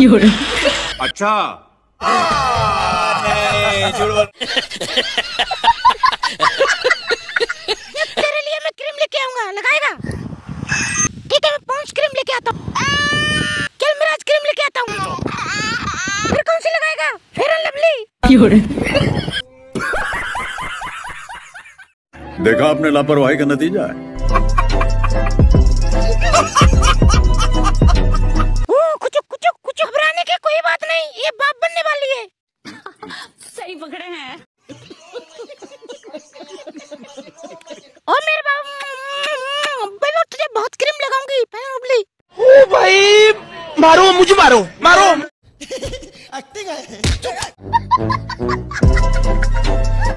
अच्छा तेरे लिए मैं क्रीम लेके आऊंगा, लगाएगा? ठीक है, मैं पॉन्ड्स क्रीम लेके आता हूँ, कैलमराज क्रीम लेके आता हूँ। फिर कौन सी लगाएगा? Fair and lovely. देखा आपने लापरवाही का नतीजा है। कुछ कुछ कुछ घबराने की कोई बात नहीं, ये बाप बनने वाली है। सही पकड़े हैं। ओ मेरे बाबू, तुझे बहुत क्रीम लगाऊंगी। ओ भाई मारो, मुझे मारो मारो।